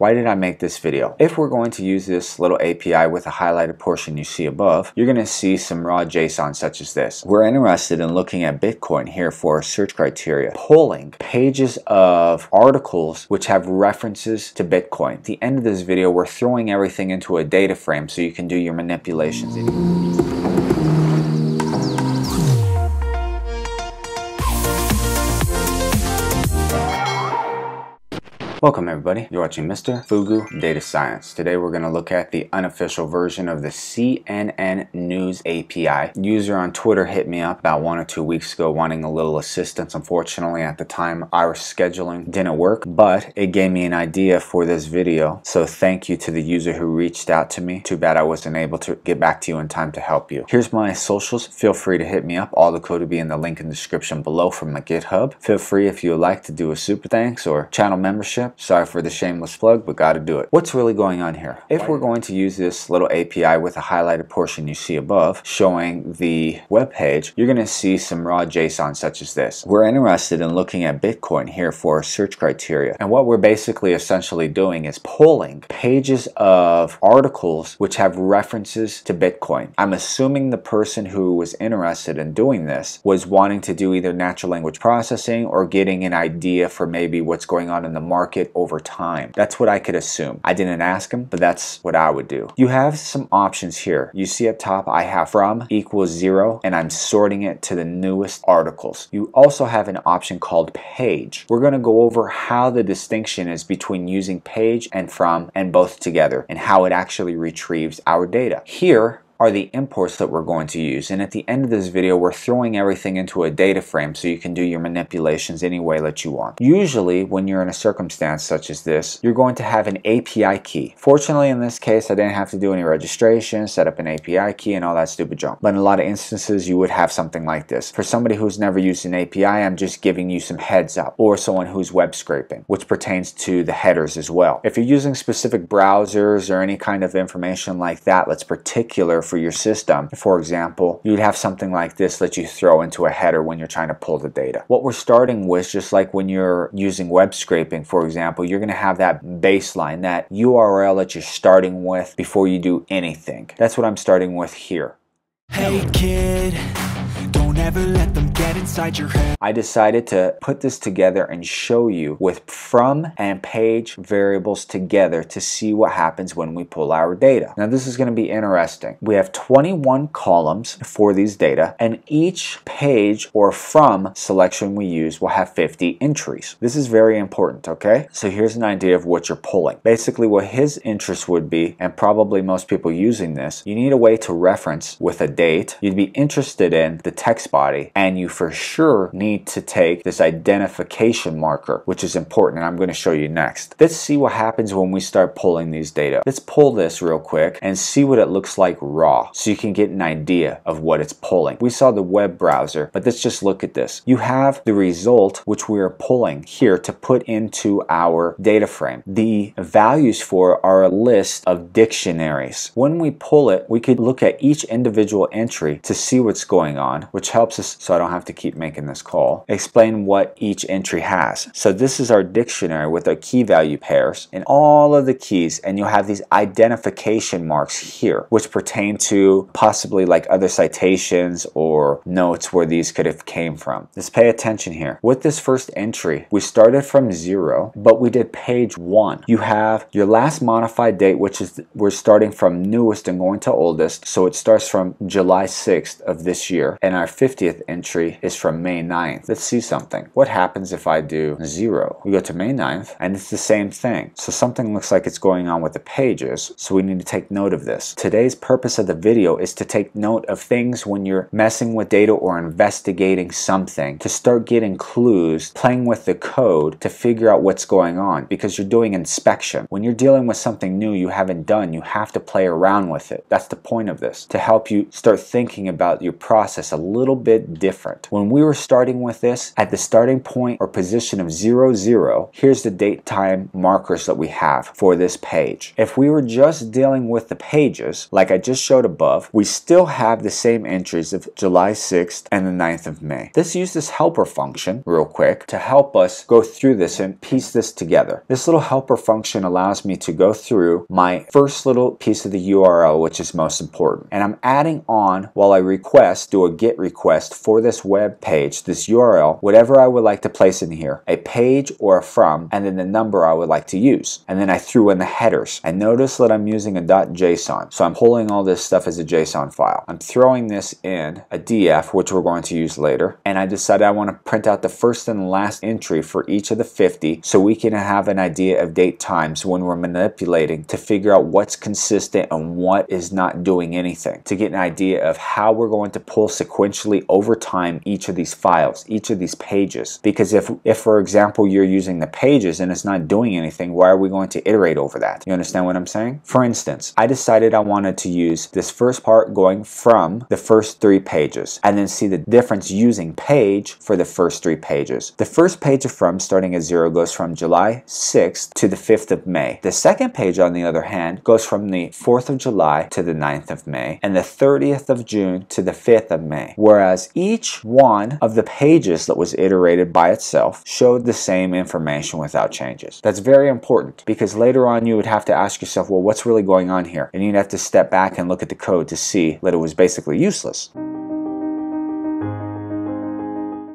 Why did I make this video? If we're going to use this little API with a highlighted portion you see above, you're gonna see some raw JSON such as this. We're interested in looking at Bitcoin here for search criteria, pulling pages of articles which have references to Bitcoin. At the end of this video, we're throwing everything into a data frame so you can do your manipulations. Welcome everybody, you're watching Mr. Fugu Data Science. Today we're going to look at the unofficial version of the CNN News API. User on Twitter hit me up about 1 or 2 weeks ago wanting a little assistance. Unfortunately at the time our scheduling didn't work, but it gave me an idea for this video. So thank you to the user who reached out to me. Too bad I wasn't able to get back to you in time to help you. Here's my socials. Feel free to hit me up. All the code will be in the link in the description below from my GitHub. Feel free if you would like to do a super thanks or channel membership. Sorry for the shameless plug, but gotta do it. What's really going on here? If we're going to use this little API with a highlighted portion you see above showing the web page, you're gonna see some raw JSON such as this. We're interested in looking at Bitcoin here for search criteria. And what we're basically essentially doing is pulling pages of articles which have references to Bitcoin. I'm assuming the person who was interested in doing this was wanting to do either natural language processing or getting an idea for maybe what's going on in the market over time. That's what I could assume. I didn't ask him, but that's what I would do. You have some options here. You see up top, I have from equals 0, and I'm sorting it to the newest articles. You also have an option called page. We're going to go over how the distinction is between using page and from and both together and how it actually retrieves our data. Here are the imports that we're going to use, and at the end of this video we're throwing everything into a data frame so you can do your manipulations any way that you want. Usually when you're in a circumstance such as this, you're going to have an API key. Fortunately in this case I didn't have to do any registration, set up an API key and all that stupid junk, but in a lot of instances you would have something like this. For somebody who's never used an API, I'm just giving you some heads up, or someone who's web scraping, which pertains to the headers as well. If you're using specific browsers or any kind of information like that that's particular for your system, for example, you'd have something like this that you throw into a header when you're trying to pull the data. What we're starting with, just like when you're using web scraping, for example, you're going to have that baseline, that URL that you're starting with before you do anything. That's what I'm starting with here. Hey kid, don't ever let them get inside your head. I decided to put this together and show you with from and page variables together to see what happens when we pull our data. Now this is going to be interesting. We have 21 columns for these data, and each page or from selection we use will have 50 entries. This is very important, okay? So here's an idea of what you're pulling. Basically what his interest would be, and probably most people using this, you need a way to reference with a date. You'd be interested in the text body, and you for sure need to take this identification marker, which is important, and I'm going to show you next. Let's see what happens when we start pulling these data. Let's pull this real quick and see what it looks like raw so you can get an idea of what it's pulling. We saw the web browser, but let's just look at this. You have the result which we are pulling here to put into our data frame. The values for are a list of dictionaries. When we pull it, we could look at each individual entry to see what's going on, which helps us, so I don't have to keep making this call, explain what each entry has. So this is our dictionary with our key value pairs and all of the keys, and you'll have these identification marks here which pertain to possibly like other citations or notes where these could have came from. Let's pay attention here. With this first entry we started from 0, but we did page 1. You have your last modified date, which is we're starting from newest and going to oldest, so it starts from July 6th of this year, and our 50th entry is from May 9th. Let's see something. What happens if I do 0? We go to May 9th and it's the same thing. So something looks like it's going on with the pages, so we need to take note of this. Today's purpose of the video is to take note of things when you're messing with data or investigating something, to start getting clues, playing with the code to figure out what's going on, because you're doing inspection. When you're dealing with something new you haven't done, you have to play around with it. That's the point of this, to help you start thinking about your process a little bit different. When we were starting with this, at the starting point or position of 0, 0, here's the date time markers that we have for this page. If we were just dealing with the pages, like I just showed above, we still have the same entries of July 6th and the 9th of May. Let's use this helper function real quick to help us go through this and piece this together. This little helper function allows me to go through my first little piece of the URL, which is most important. And I'm adding on while I request, do a GET request for this web page, this URL, whatever I would like to place in here, a page or a from, and then the number I would like to use. And then I threw in the headers. And notice that I'm using a .json. So I'm holding all this stuff as a JSON file. I'm throwing this in a DF, which we're going to use later. And I decided I want to print out the first and last entry for each of the 50 so we can have an idea of date times when we're manipulating to figure out what's consistent and what is not doing anything, to get an idea of how we're going to pull sequentially over time each of these files, each of these pages. Because if for example you're using the pages and it's not doing anything, why are we going to iterate over that? You understand what I'm saying? For instance, I decided I wanted to use this first part going from the first 3 pages and then see the difference using page for the first 3 pages. The first page of from starting at 0 goes from July 6th to the 5th of May. The second page on the other hand goes from the 4th of July to the 9th of May and the 30th of June to the 5th of May. Whereas each one of the pages that was iterated by itself showed the same information without changes. That's very important because later on you would have to ask yourself, well, what's really going on here? And you'd have to step back and look at the code to see that it was basically useless.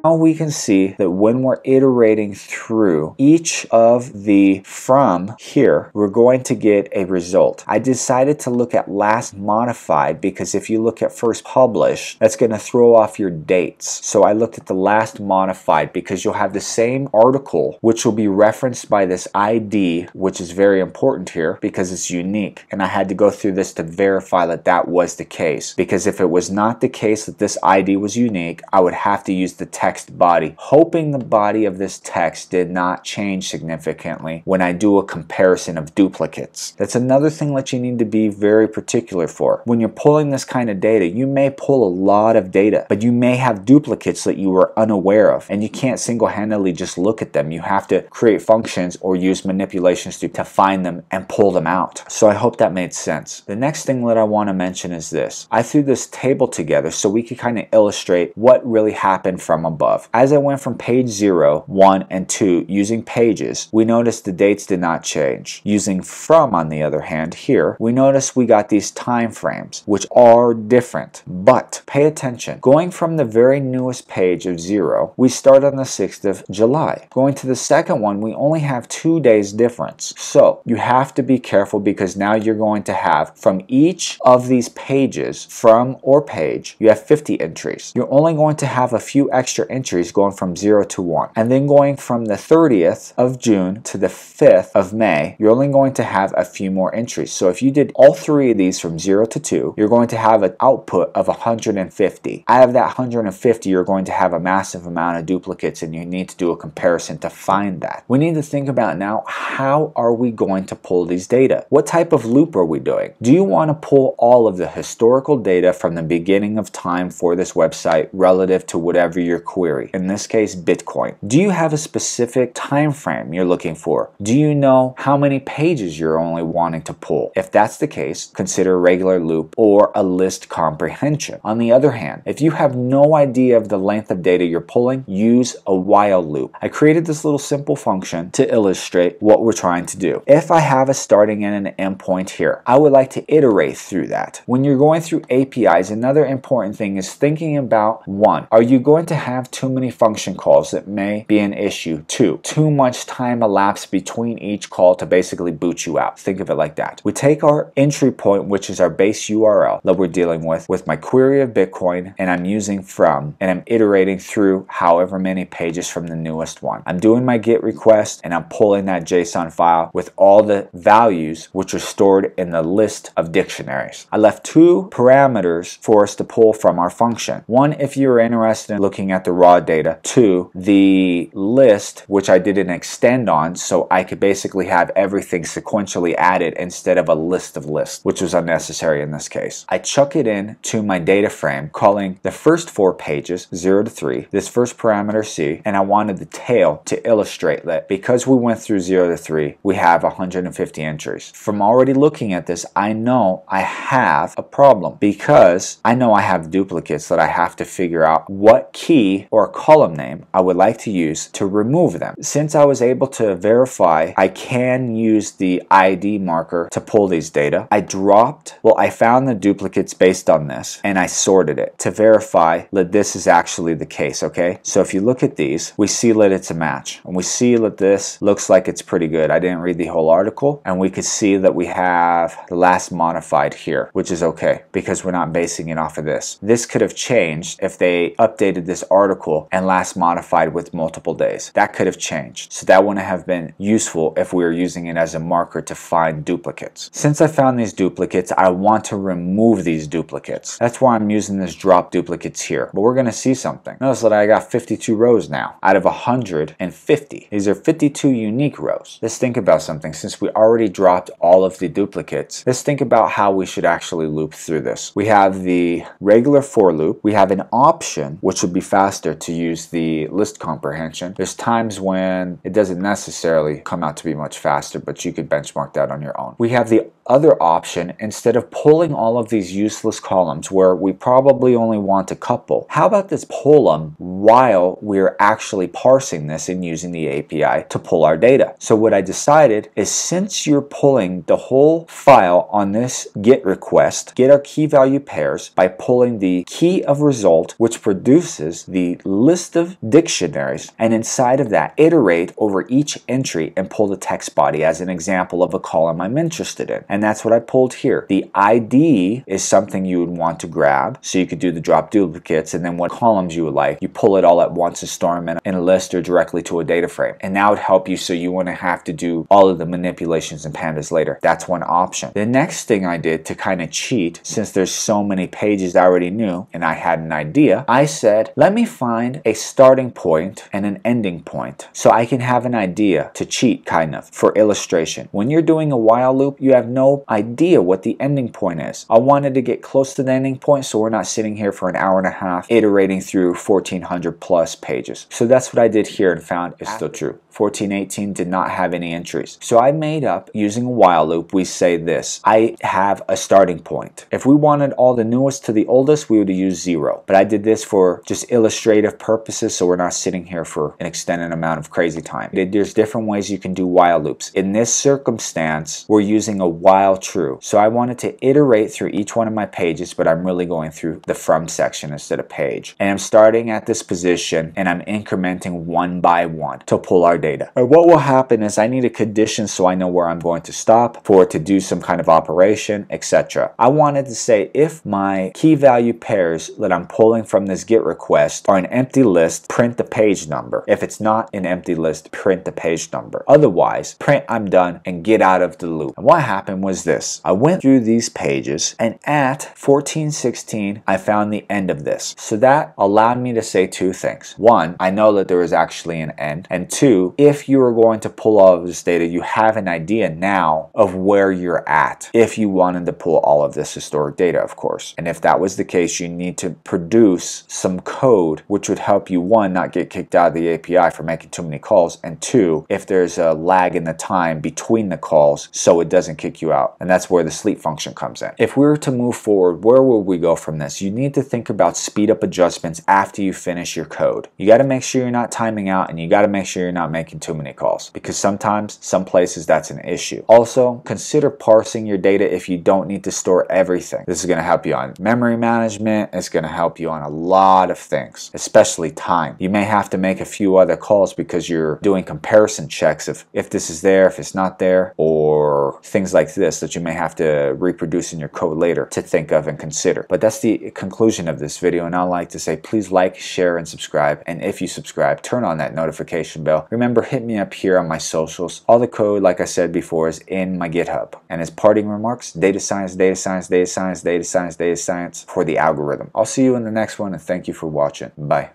Now we can see that when we're iterating through each of the from here, we're going to get a result. I decided to look at last modified because if you look at first published, that's going to throw off your dates. So I looked at the last modified because you'll have the same article which will be referenced by this ID, which is very important here because it's unique. And I had to go through this to verify that that was the case, because if it was not the case that this ID was unique, I would have to use the text body, hoping the body of this text did not change significantly when I do a comparison of duplicates. That's another thing that you need to be very particular for. When you're pulling this kind of data, you may pull a lot of data, but you may have duplicates that you were unaware of, and you can't single-handedly just look at them. You have to create functions or use manipulations to find them and pull them out. So I hope that made sense. The next thing that I want to mention is this. I threw this table together so we could kind of illustrate what really happened from above. As I went from page 0, 1, and 2 using pages, we noticed the dates did not change. Using from, on the other hand, here, we noticed we got these time frames, which are different. But pay attention. Going from the very newest page of 0, we start on the 6th of July. Going to the second one, we only have 2 days difference. So you have to be careful because now you're going to have from each of these pages, from or page, you have 50 entries. You're only going to have a few extra entries going from 0 to 1. And then going from the 30th of June to the 5th of May, you're only going to have a few more entries. So if you did all 3 of these from 0 to 2, you're going to have an output of 150. Out of that 150, you're going to have a massive amount of duplicates, and you need to do a comparison to find that. We need to think about now, how are we going to pull these data? What type of loop are we doing? Do you want to pull all of the historical data from the beginning of time for this website relative to whatever your query? In this case, Bitcoin. Do you have a specific time frame you're looking for? Do you know how many pages you're only wanting to pull? If that's the case, consider a regular loop or a list comprehension. On the other hand, if you have no idea of the length of data you're pulling, use a while loop. I created this little simple function to illustrate what we're trying to do. If I have a starting and an end point here, I would like to iterate through that. When you're going through APIs, another important thing is thinking about, 1, are you going to have too many function calls? That may be an issue. 2, too much time elapsed between each call to basically boot you out. Think of it like that. We take our entry point, which is our base URL that we're dealing with my query of Bitcoin, and I'm using from, and I'm iterating through however many pages from the newest one. I'm doing my GET request, and I'm pulling that JSON file with all the values which are stored in the list of dictionaries. I left 2 parameters for us to pull from our function. 1, if you're interested in looking at the raw data to the list, which I did an extend on, so I could basically have everything sequentially added instead of a list of lists, which was unnecessary in this case. I chuck it in to my data frame, calling the first 4 pages 0 to 3, this first parameter C, and I wanted the tail to illustrate that because we went through 0 to 3, we have 150 entries. From already looking at this, I know I have a problem because I know I have duplicates that I have to figure out what key or column name I would like to use to remove them. Since I was able to verify I can use the ID marker to pull these data, I found the duplicates based on this and I sorted it to verify that this is actually the case, okay? So if you look at these, we see that it's a match and we see that this looks like it's pretty good. I didn't read the whole article, and we could see that we have the last modified here, which is okay because we're not basing it off of this. This could have changed if they updated this article and last modified with multiple days. That could have changed. So that wouldn't have been useful if we were using it as a marker to find duplicates. Since I found these duplicates, I want to remove these duplicates. That's why I'm using this drop duplicates here. But we're going to see something. Notice that I got 52 rows now out of 150. These are 52 unique rows. Let's think about something. Since we already dropped all of the duplicates, let's think about how we should actually loop through this. We have the regular for loop. We have an option, which would be faster, to use the list comprehension. There's times when it doesn't necessarily come out to be much faster, but you could benchmark that on your own. We have the other option, instead of pulling all of these useless columns where we probably only want a couple, how about this pull them while we're actually parsing this and using the API to pull our data? So what I decided is, since you're pulling the whole file on this GET request, get our key value pairs by pulling the key of result, which produces the list of dictionaries, and inside of that iterate over each entry and pull the text body as an example of a column I'm interested in. And that's what I pulled here. The ID is something you would want to grab, so you could do the drop duplicates and then what columns you would like. You pull it all at once and store them in a list or directly to a data frame. And that would help you so you wouldn't have to do all of the manipulations in pandas later. That's one option. The next thing I did to kind of cheat, since there's so many pages I already knew and I had an idea, I said, let me find a starting point and an ending point so I can have an idea to cheat, kind of, for illustration. When you're doing a while loop, you have no idea what the ending point is. I wanted to get close to the ending point so we're not sitting here for an hour and a half iterating through 1400 plus pages. So that's what I did here and found is still true. 1418 did not have any entries. So I made up, using a while loop, we say this. I have a starting point. If we wanted all the newest to the oldest, we would use 0. But I did this for just illustrative purposes so we're not sitting here for an extended amount of crazy time. There's different ways you can do while loops. In this circumstance, we're using a while true. So I wanted to iterate through each one of my pages, but I'm really going through the from section instead of page. And I'm starting at this position and I'm incrementing one by one to pull our data. And what will happen is I need a condition so I know where I'm going to stop for it to do some kind of operation, etc. I wanted to say if my key value pairs that I'm pulling from this GET request are an empty list, print the page number. If it's not an empty list, print the page number. Otherwise, print I'm done and get out of the loop. And what happened was this. I went through these pages and at 1416 I found the end of this. So that allowed me to say two things. One, I know that there is actually an end. And two, if you are going to pull all of this data, you have an idea now of where you're at if you wanted to pull all of this historic data, of course. And if that was the case, you need to produce some code which would help you, one, not get kicked out of the API for making too many calls, and two, if there's a lag in the time between the calls so it doesn't kick you out. And that's where the sleep function comes in. If we were to move forward, where would we go from this? You need to think about speed up adjustments after you finish your code. You got to make sure you're not timing out and you got to make sure you're not making too many calls, because sometimes, some places, that's an issue. Also, consider parsing your data if you don't need to store everything. This is going to help you on memory management. It's going to help you on a lot of things, especially time. You may have to make a few other calls because you're doing comparison checks of if this is there, if it's not there, or things like this that you may have to reproduce in your code later to think of and consider. But that's the conclusion of this video, and I like to say please like, share, and subscribe. And if you subscribe, turn on that notification bell. Remember, hit me up here on my socials. All the code, like I said before, is in my GitHub. And as parting remarks, data science, data science, data science, data science, data science for the algorithm. I'll see you in the next one, and thank you for watching. Bye.